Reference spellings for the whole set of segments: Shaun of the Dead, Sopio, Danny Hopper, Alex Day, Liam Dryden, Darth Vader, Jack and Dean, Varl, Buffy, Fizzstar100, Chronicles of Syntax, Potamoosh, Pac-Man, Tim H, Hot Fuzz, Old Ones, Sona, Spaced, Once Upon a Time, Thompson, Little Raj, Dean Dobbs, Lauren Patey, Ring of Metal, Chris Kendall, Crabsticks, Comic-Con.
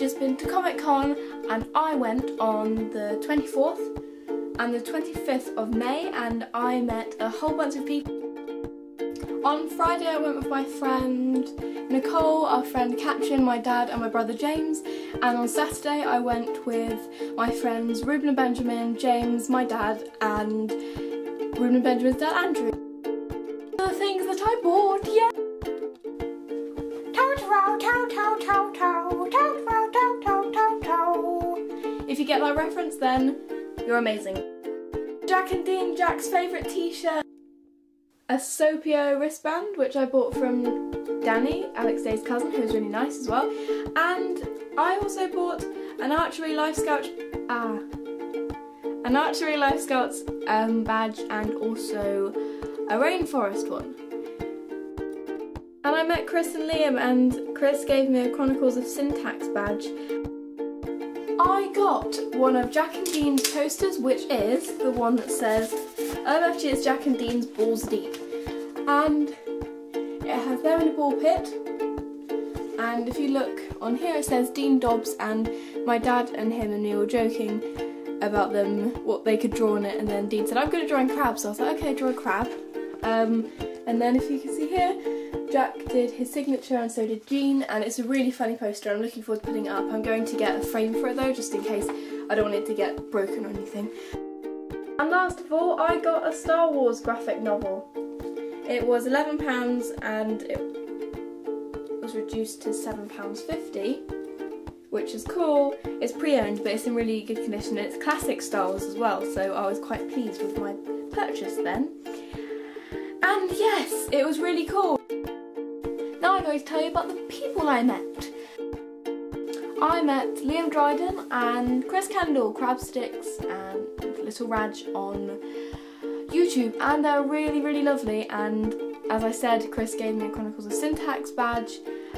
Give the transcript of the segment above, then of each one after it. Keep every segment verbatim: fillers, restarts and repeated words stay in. just been to Comic-Con, and I went on the twenty-fourth and the twenty-fifth of May, and I met a whole bunch of people. On Friday I went with my friend Nicole, our friend Katrin, my dad and my brother James, and on Saturday I went with my friends Ruben and Benjamin, James, my dad, and Ruben and Benjamin's dad Andrew. The things that I bought, yeah! If you get that reference, then you're amazing. Jack and Dean, Jack's favourite t-shirt. A Sopio wristband, which I bought from Danny, Alex Day's cousin, who was really nice as well. And I also bought an Archery Life Scout, ah, an Archery Life Scouts um, badge, and also a rainforest one. And I met Chris and Liam, and Chris gave me a Chronicles of Syntax badge. I got one of Jack and Dean's posters, which is the one that says O M F G is Jack and Dean's Balls Deep, and it has them in a ball pit, and if you look on here it says Dean Dobbs, and my dad and him and me were joking about them, what they could draw on it, and then Dean said, I'm good at drawing crabs, so I was like, okay, draw a crab, um, and then if you can see here, Jack did his signature and so did Jean, and it's a really funny poster. I'm looking forward to putting it up. I'm going to get a frame for it though, just in case. I don't want it to get broken or anything. And last of all, I got a Star Wars graphic novel. It was eleven pounds and it was reduced to seven pounds fifty, which is cool. It's pre-owned, but it's in really good condition, and it's classic Star Wars as well, so I was quite pleased with my purchase then. And yes, it was really cool. Now I'm going to tell you about the people I met. I met Liam Dryden and Chris Kendall, Crabsticks and Little Raj on YouTube, and they're really, really lovely, and as I said, Chris gave me a Chronicles of Syntax badge,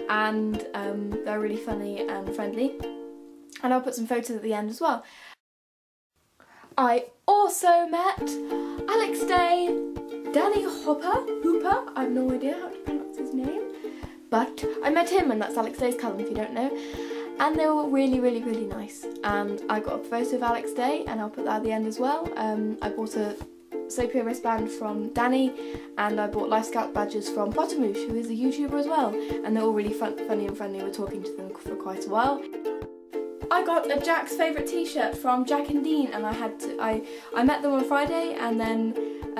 and um, they're really funny and friendly, and I'll put some photos at the end as well. I also met Alex Day, Danny Hopper, Hooper, I have no idea how to pronounce his name, but I met him, and that's Alex Day's cousin if you don't know, and they were really, really, really nice, and I got a photo of Alex Day, and I'll put that at the end as well. Um, I bought a Sopio wristband from Danny, and I bought Life Scout badges from Potamoosh, who is a YouTuber as well, and they're all really fun, funny and friendly. We're talking to them for quite a while. I got a Jack's favourite t-shirt from Jack and Dean, and I had to, I, I met them on Friday, and then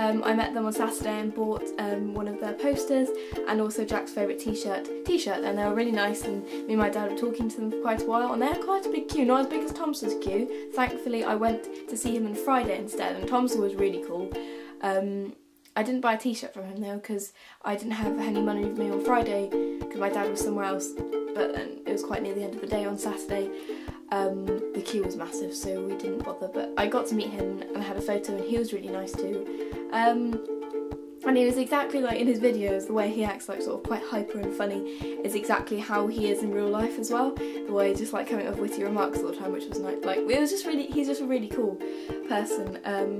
Um, I met them on Saturday and bought um, one of their posters and also Jack's favourite t-shirt, t-shirt, and they were really nice, and me and my dad were talking to them for quite a while, and they had quite a big queue, not as big as Thompson's queue. Thankfully I went to see him on Friday instead, and Thompson was really cool. Um, I didn't buy a t-shirt from him though, because I didn't have any money with me on Friday because my dad was somewhere else, but then it was quite near the end of the day on Saturday. Um, the queue was massive, so we didn't bother, but I got to meet him and I had a photo, and he was really nice too. Um, and he was exactly like in his videos, the way he acts, like sort of quite hyper and funny, is exactly how he is in real life as well. The way just like coming up with witty remarks all the time, which was nice. Like, it was just really, he's just a really cool person. Um,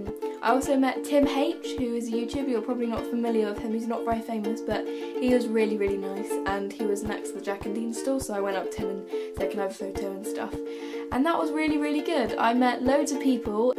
I also met Tim H, who is a YouTuber. You're probably not familiar with him, he's not very famous, but he was really, really nice, and he was next to the Jack and Dean store, so I went up to him and said, can I have a photo and stuff. And that was really, really good. I met loads of people.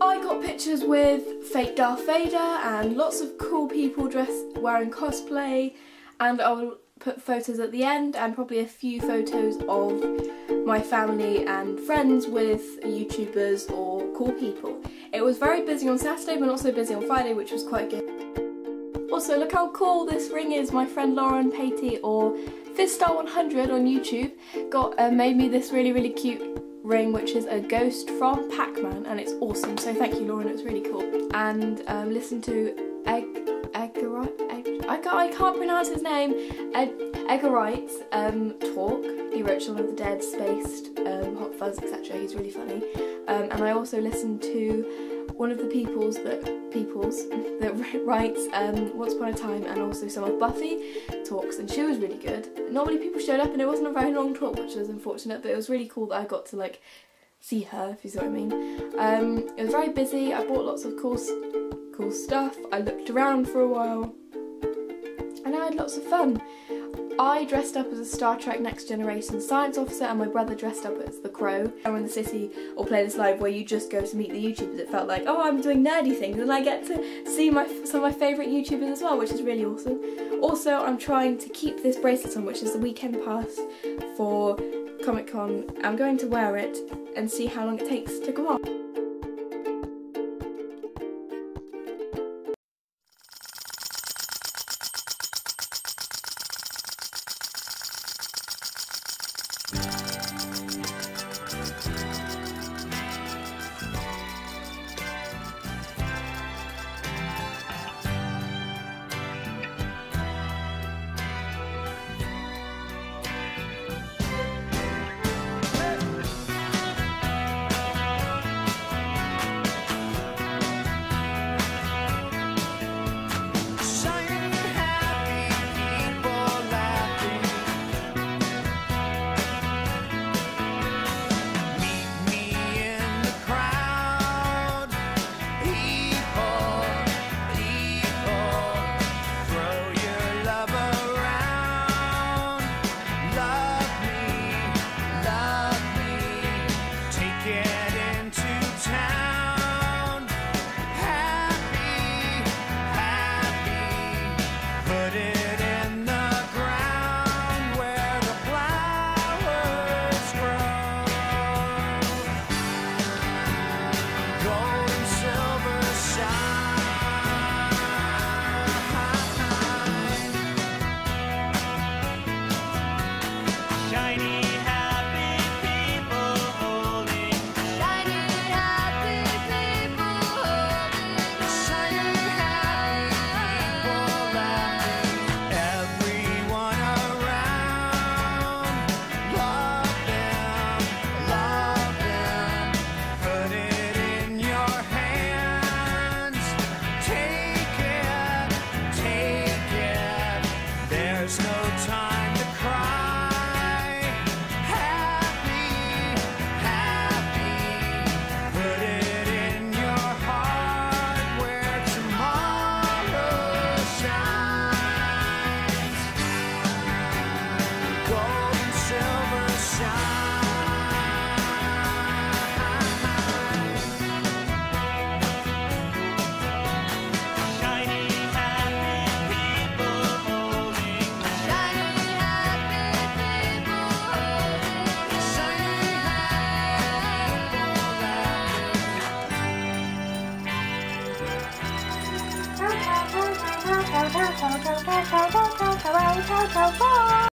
I got pictures with fake Darth Vader and lots of cool people dressed wearing cosplay, and I'll put photos at the end and probably a few photos of my family and friends with YouTubers or cool people. It was very busy on Saturday, but not so busy on Friday, which was quite good. Also, look how cool this ring is. My friend Lauren Patey, or Fizzstar one hundred on YouTube, got uh, made me this really, really cute ring, which is a ghost from Pac-Man, and it's awesome, so thank you, Lauren, it was really cool. And um, listen to Egg, Eggerite, Egg, I, can't, I can't pronounce his name, Ed, Eggerite's um, talk. He wrote Shaun of the Dead, Spaced, um, Hot Fuzz, et cetera. He's really funny. Um, and I also listened to one of the peoples that peoples that writes um, Once Upon a Time, and also some of Buffy talks, and she was really good. Normally people showed up, and it wasn't a very long talk, which was unfortunate, but it was really cool that I got to like see her, if you see what I mean. Um, it was very busy. I bought lots of cool, cool stuff. I looked around for a while, and I had lots of fun. I dressed up as a Star Trek Next Generation science officer and my brother dressed up as the Crow. Somewhere in the city or play this live where you just go to meet the YouTubers, it felt like, oh, I'm doing nerdy things and I get to see my some of my favourite YouTubers as well, which is really awesome. Also, I'm trying to keep this bracelet on, which is the weekend pass for Comic-Con. I'm going to wear it and see how long it takes to come off. Bye.